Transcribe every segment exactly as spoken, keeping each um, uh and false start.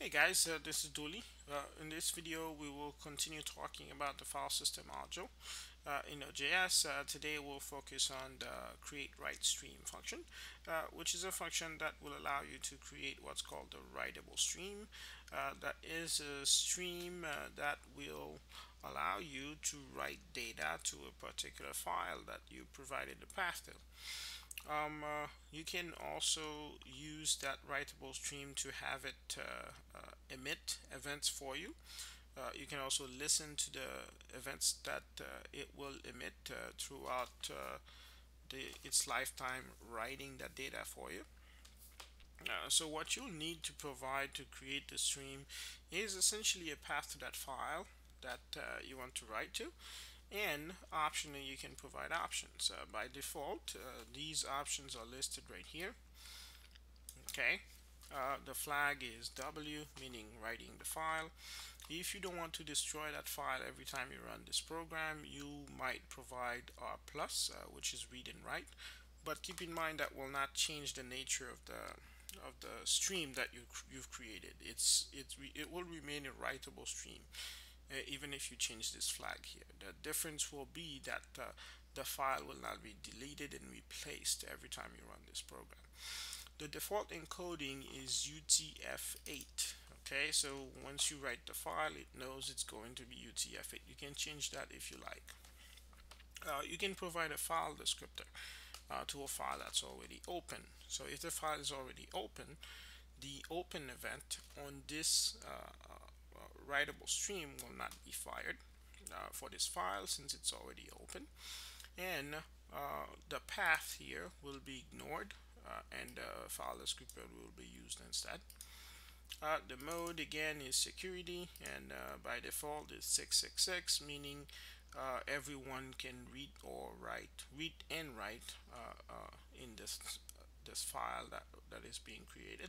Hey guys, uh, this is Dooley. Uh, in this video we will continue talking about the file system module uh, in Node.js. Uh, today we'll focus on the createWriteStream function, uh, which is a function that will allow you to create what's called a writable stream. Uh, that is a stream uh, that will allow you to write data to a particular file that you provided the path to. Um, uh, you can also use that writable stream to have it uh, uh, emit events for you. Uh, you can also listen to the events that uh, it will emit uh, throughout uh, the, its lifetime, writing that data for you. Uh, so what you'll need to provide to create the stream is essentially a path to that file that uh, you want to write to. And optionally, you can provide options. Uh, by default, uh, these options are listed right here. Okay, uh, the flag is W, meaning writing the file. If you don't want to destroy that file every time you run this program, you might provide R plus, uh, which is read and write. But keep in mind that will not change the nature of the of the stream that you you've created. It's it's re it will remain a writable stream. Uh, even if you change this flag here. The difference will be that uh, the file will not be deleted and replaced every time you run this program. The default encoding is U T F eight. Okay, so once you write the file, it knows it's going to be U T F eight. You can change that if you like. Uh, you can provide a file descriptor uh, to a file that's already open. So if the file is already open, the open event on this uh, writable stream will not be fired uh, for this file since it's already open, and uh, the path here will be ignored uh, and the uh, file descriptor will be used instead. Uh, the mode again is security, and uh, by default is six six six, meaning uh, everyone can read or write, read and write uh, uh, in this uh, this file that that is being created.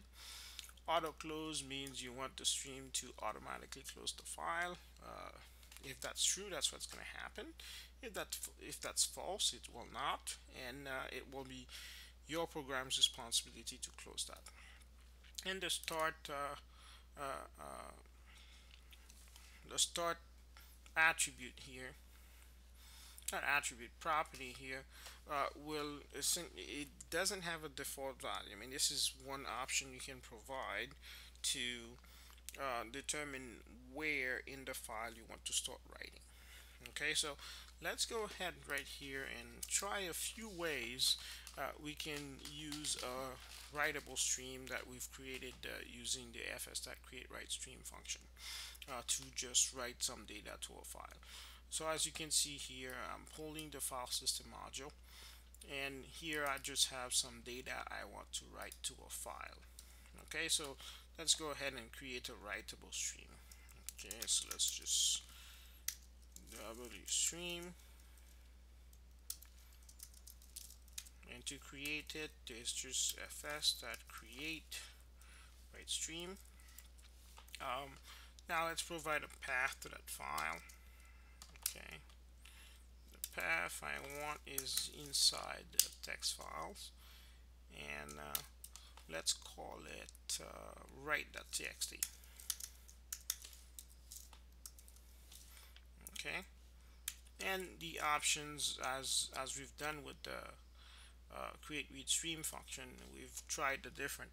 Auto close means you want the stream to automatically close the file. Uh, if that's true, that's what's going to happen. If that if that's false, it will not, and uh, it will be your program's responsibility to close that. And the start uh, uh, uh, the start attribute here, that attribute property here uh, will it doesn't have a default value. I mean, this is one option you can provide to uh, determine where in the file you want to start writing. Okay, so let's go ahead right here and try a few ways uh, we can use a writable stream that we've created uh, using the fs.createWriteStream function uh, to just write some data to a file. So as you can see here, I'm holding the file system module, and here I just have some data I want to write to a file. Okay, so let's go ahead and create a writable stream. Okay, so let's just W stream, and to create it, there's just fs.createWriteStream. Um, now let's provide a path to that file. Okay, the path I want is inside the text files, and uh, let's call it uh, write.txt. Okay, and the options, as as we've done with the uh, createReadStream function, we've tried the different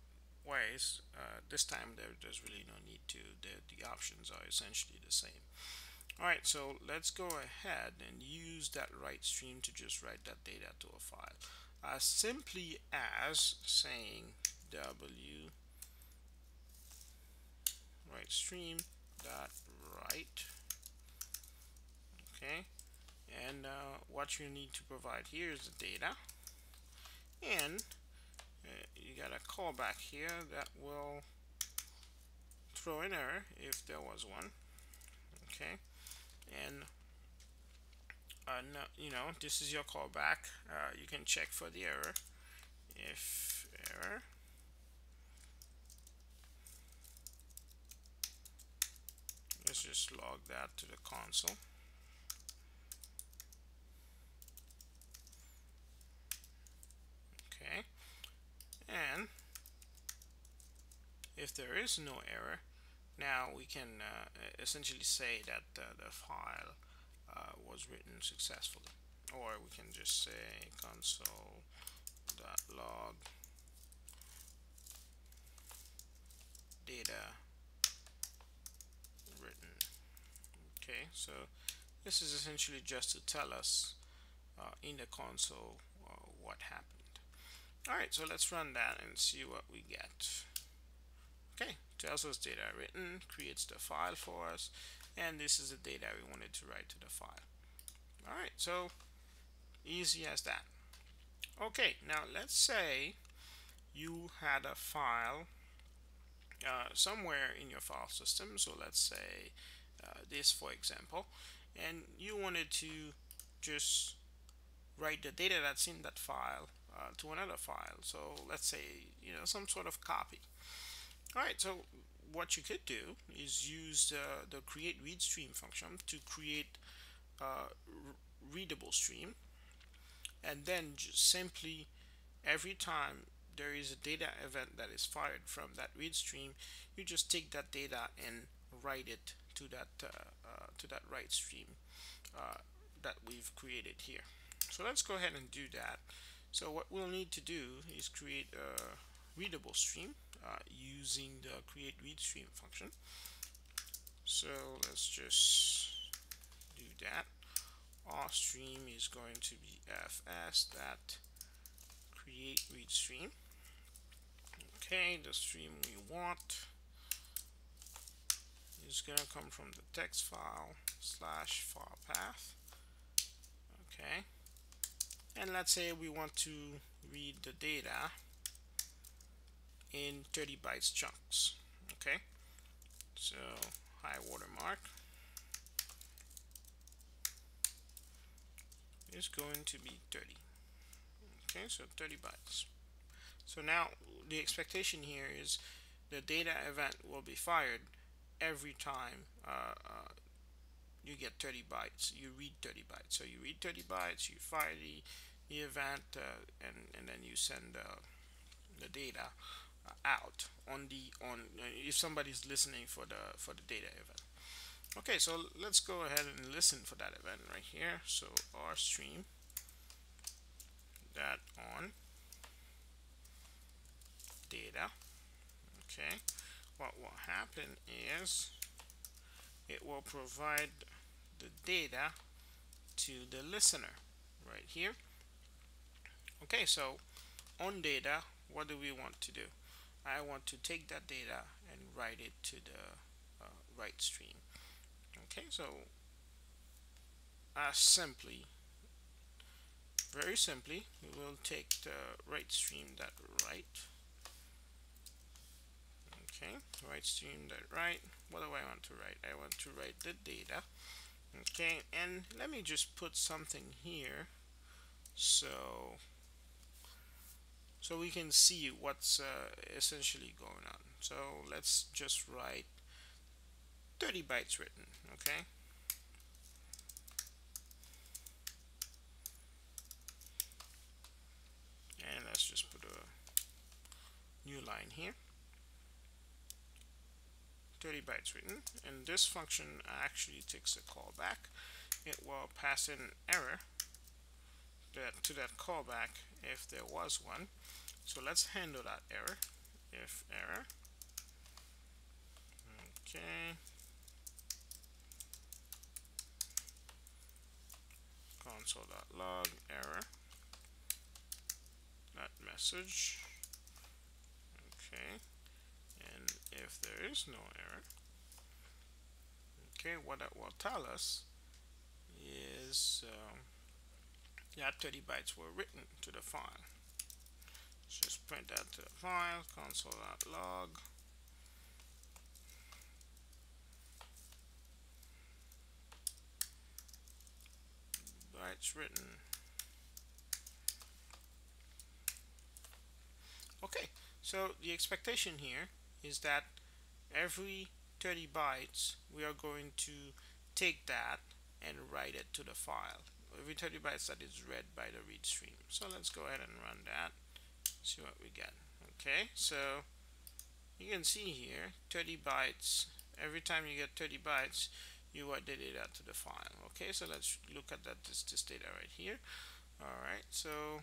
ways. Uh, this time there, there's really no need to. The, the options are essentially the same. Alright, so let's go ahead and use that write stream to just write that data to a file, as simply as saying W write stream dot write. Okay, and uh, what you need to provide here is the data, and uh, you got a callback here that will throw an error if there was one. Okay. And uh, no, you know, this is your callback. Uh, you can check for the error. If error, let's just log that to the console. Okay, and if there is no error, Now we can uh, essentially say that uh, the file uh, was written successfully, or we can just say console.log data written. Okay, so this is essentially just to tell us uh, in the console uh, what happened. Alright, so let's run that and see what we get. Okay, tells us data written, creates the file for us, and this is the data we wanted to write to the file. Alright, so easy as that. Okay, now let's say you had a file uh, somewhere in your file system, so let's say Uh, this, for example, and you wanted to just write the data that's in that file uh, to another file. So let's say, you know, some sort of copy. All right, so what you could do is use uh, the createReadStream function to create a uh, readable stream, and then just simply every time there is a data event that is fired from that read stream, you just take that data and write it to that uh, uh, to that write stream uh, that we've created here. So let's go ahead and do that. So what we'll need to do is create a readable stream uh, using the createReadStream function. So let's just do that. Our stream is going to be fs.createReadStream. Okay, the stream we want is going to come from the text file slash file path. Okay, and let's say we want to read the data in thirty bytes chunks. Okay, so high watermark is going to be thirty. Okay, so thirty bytes. So now the expectation here is the data event will be fired every time uh, uh, you get thirty bytes, you read thirty bytes. So you read thirty bytes, you fire the, the event, uh, and and then you send uh, the data uh, out on the on uh, if somebody's listening for the for the data event. Okay, so let's go ahead and listen for that event right here. So our stream that on data. Okay. What will happen is it will provide the data to the listener right here. Okay, so on data, what do we want to do? I want to take that data and write it to the uh, write stream. Okay, so I simply, very simply, we will take the write stream that write. Okay, write stream that write. What do I want to write? I want to write the data. Okay, and let me just put something here so so we can see what's uh, essentially going on. So let's just write thirty bytes written. Okay, and let's just put a new line here. thirty bytes written, and this function actually takes a callback. It will pass in an error that, to that callback if there was one. So let's handle that error. If error. Okay. Console.log error. That message. Okay. And if there is no error, okay, what that will tell us is um, that thirty bytes were written to the file. Let's just print that to the file, console.log. Bytes written. Okay, so the expectation here is that every thirty bytes we are going to take that and write it to the file. Every thirty bytes that is read by the read stream. So let's go ahead and run that, see what we get. Okay, so you can see here thirty bytes Every time you get thirty bytes, you write the data to the file. Okay, so let's look at that this, this data right here. All right, so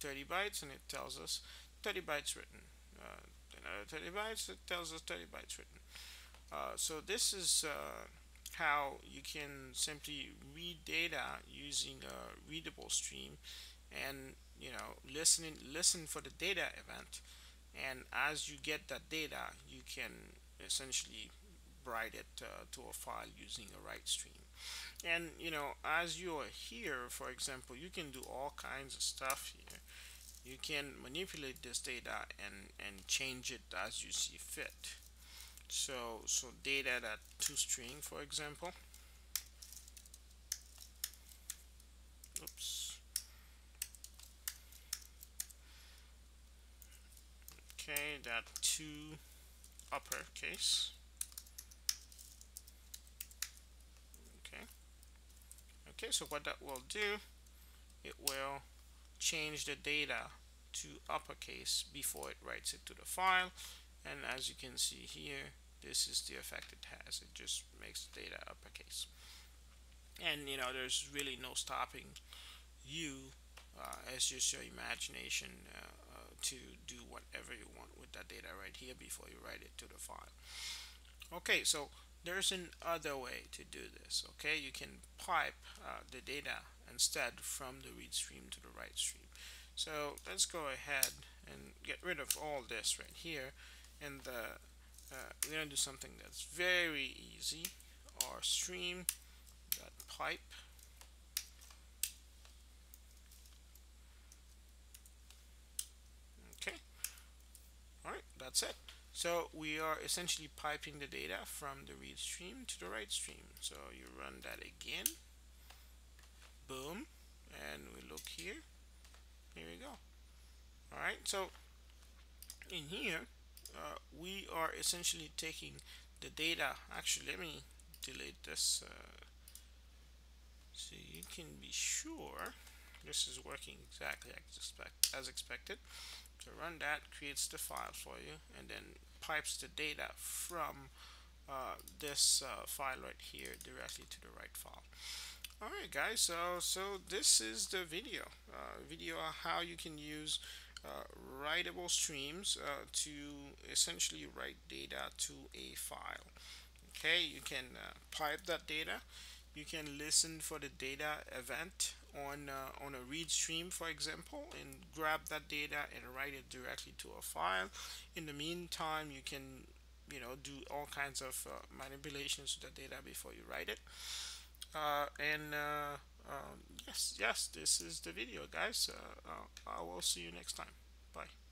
thirty bytes, and it tells us thirty bytes written. Uh, another thirty bytes, it tells us thirty bytes written. Uh, so this is uh, how you can simply read data using a readable stream, and you know, listening, listen for the data event, and as you get that data, you can essentially write it uh, to a file using a write stream. And you know, as you are here, for example, you can do all kinds of stuff here. You can manipulate this data and and change it as you see fit. So so data that toString, for example. Oops. Okay, that to uppercase. Okay. Okay, so what that will do, it will change the data to uppercase before it writes it to the file. And as you can see here, this is the effect it has. It just makes the data uppercase. And you know, there's really no stopping you, uh, as just your imagination, uh, uh, to do whatever you want with that data right here before you write it to the file. Okay, so there's another way to do this. Okay, you can pipe uh, the data instead from the read stream to the write stream. So let's go ahead and get rid of all this right here. And uh, uh, we're going to do something that's very easy. Our stream dot pipe. Okay. All right, that's it. So we are essentially piping the data from the read stream to the write stream. So you run that again. Boom. And we look here. Here we go. All right. So in here, Uh, we are essentially taking the data. Actually, let me delete this uh, so you can be sure this is working exactly as, expect, as expected. So run that, creates the file for you, and then pipes the data from uh, this uh, file right here directly to the right file. All right, guys. So so this is the video. Uh, video on how you can use Uh, writable streams uh, to essentially write data to a file. Okay, you can uh, pipe that data. You can listen for the data event on uh, on a read stream, for example, and grab that data and write it directly to a file. In the meantime, you can you know do all kinds of uh, manipulations to the data before you write it. Uh, and uh, Um, yes, yes, this is the video, guys. Uh, uh, I will see you next time. Bye.